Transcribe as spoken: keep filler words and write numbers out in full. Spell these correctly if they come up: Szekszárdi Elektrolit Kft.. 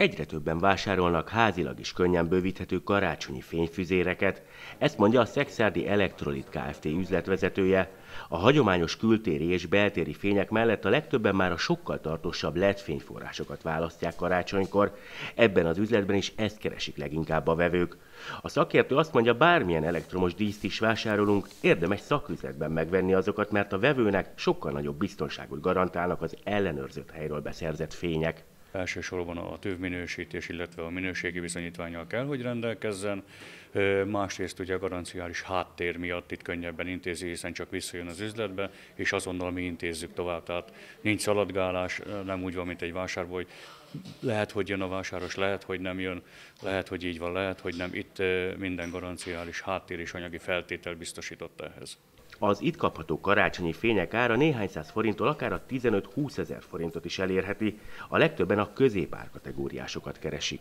Egyre többen vásárolnak házilag is könnyen bővíthető karácsonyi fényfüzéreket, ezt mondja a Szekszárdi Elektrolit Kft. Üzletvezetője. A hagyományos kültéri és beltéri fények mellett a legtöbben már a sokkal tartósabb el é dé fényforrásokat választják karácsonykor. Ebben az üzletben is ezt keresik leginkább a vevők. A szakértő azt mondja, bármilyen elektromos díszt is vásárolunk, érdemes szaküzletben megvenni azokat, mert a vevőnek sokkal nagyobb biztonságot garantálnak az ellenőrzött helyről beszerzett fények. Elsősorban a tővminősítés, illetve a minőségi bizonyítvánnyal kell, hogy rendelkezzen. Másrészt ugye a garanciális háttér miatt itt könnyebben intézi, hiszen csak visszajön az üzletbe, és azonnal mi intézzük tovább. Tehát nincs szaladgálás, nem úgy van, mint egy vásárban, hogy lehet, hogy jön a vásáros, lehet, hogy nem jön, lehet, hogy így van, lehet, hogy nem. Itt minden garanciális háttér és anyagi feltétel biztosított ehhez. Az itt kapható karácsonyi fények ára néhány száz forinttól akár a tizenöt-húszezer forintot is elérheti, a legtöbben a középár kategóriásokat keresik.